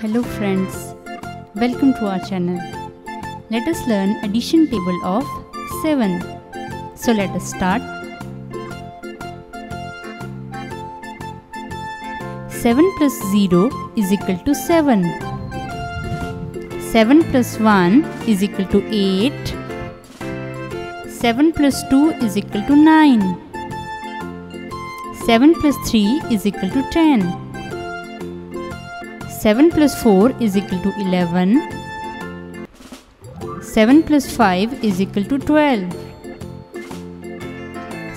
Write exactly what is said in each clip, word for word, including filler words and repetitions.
Hello friends, welcome to our channel. Let us learn addition table of seven. So let us start. seven plus zero is equal to seven. seven plus one is equal to eight. seven plus two is equal to nine. seven plus three is equal to ten. seven plus four is equal to eleven. seven plus five is equal to twelve.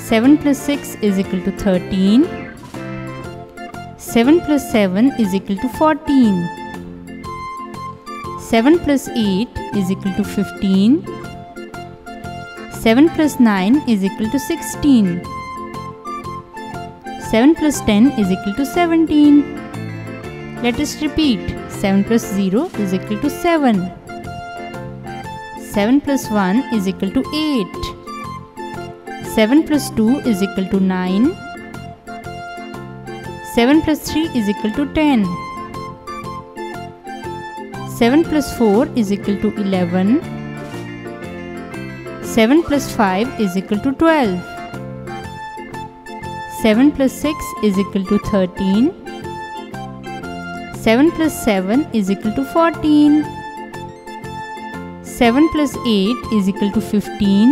seven plus six is equal to thirteen. seven plus seven is equal to fourteen. seven plus eight is equal to fifteen. seven plus nine is equal to sixteen. seven plus ten is equal to seventeen. Let us repeat. seven plus zero is equal to seven. seven plus one is equal to eight. seven plus two is equal to nine. seven plus three is equal to ten. seven plus four is equal to eleven. seven plus five is equal to twelve. seven plus six is equal to thirteen. seven plus seven is equal to fourteen. seven plus eight is equal to fifteen.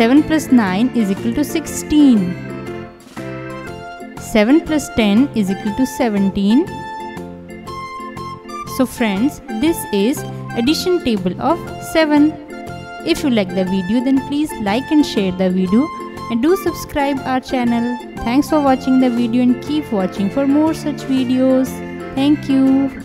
seven plus nine is equal to sixteen. seven plus ten is equal to seventeen. So friends, this is addition table of seven. If you like the video, then please like and share the video. And do subscribe our channel. Thanks for watching the video and keep watching for more such videos. Thank you.